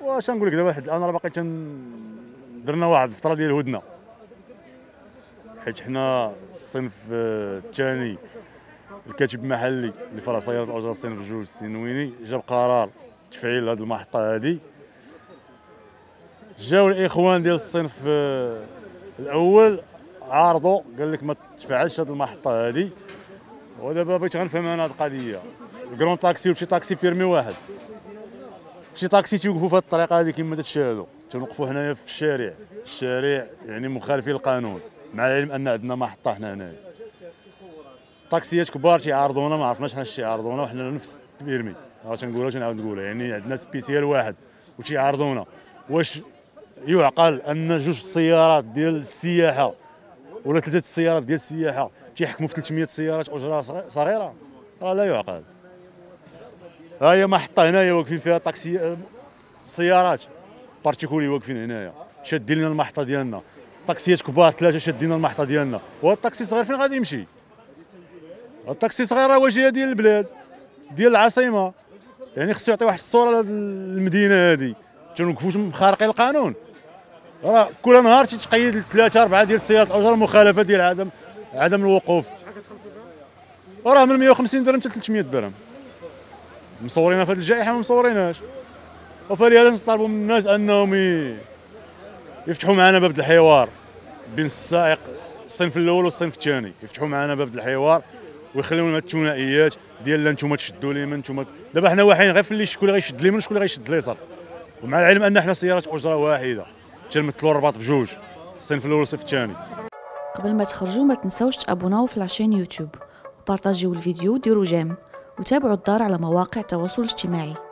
واش نقول لك دابا واحد الان راه باقي درنا واحد الفتره ديال الهدنه، حيت حنا الصنف الثاني الكاتب المحلي اللي فرع سيارات الاجره الصنف الجوج السنويني جاب قرار تفعيل هذه المحطه هذه. جاو الاخوان ديال الصنف الاول عارضوا قال لك ما تفعلش هذه المحطه هذه، ودابا بغيت غنفهم انا هذه القضيه. الكرون تاكسي وشي تاكسي بيرمي واحد، شي تاكسي تيوقفوا في هذه الطريقه هذه كما تشاهدوا، تنوقفوا هنايا في الشارع، الشارع يعني مخالفين للقانون، مع العلم ان عندنا محطه حنا هنايا. طاكسيات كبار تيعارضونا، ما عرفناش حنا تيعارضونا وحنا نفس بيرمي، راه تنقولها تنعاود نقولها، يعني عندنا سبيسيال واحد وتيعارضونا. واش يعقل ان جوج السيارات ديال السياحه ولا ثلاثه السيارات ديال السياحه تيحكموا في 300 سيارات اجره صغيره؟ راه لا يعقل. ها هي محطه هنايا واقفين فيها طاكسي سيارات بارتيكولي واقفين هنايا شادين لنا المحطه ديالنا، طاكسيات كبار ثلاثه شادين لنا المحطه ديالنا، والطاكسي الصغير فين غادي يمشي؟ الطاكسي الصغير راه واجهه ديال البلاد ديال العاصمه، يعني خصو يعطي واحد الصوره لهاد المدينه هادي. تنوقفوش خارقين القانون، راه كل نهار تتقيد لثلاثه اربعه ديال السيارات الاجره مخالفه ديال عدم الوقوف، راه من 150 درهم حتى 300 درهم مصورينها في هذه الجائحه ما مصورينهاش. وفريالا نطالبوا من الناس انهم يفتحوا معنا باب الحوار بين السائق الصنف الاول والصنف الثاني، يفتحوا معنا باب الحوار ويخليونا هاد الثنائيات ديال لا نتوما تشدوا لي من نتوما. دابا حنا واحدين غير في اللي شكون اللي غيشد لي من شكون اللي غيشد ليسار، ومع العلم ان حنا سيارات اجره واحده تنمثلوا الرباط بجوج، الصنف الاول والصنف الثاني. قبل ما تخرجوا ما تنساوش تابوناو في لاشين يوتيوب وبارطاجيو الفيديو وديروا جيم وتابعوا الدار على مواقع التواصل الاجتماعي.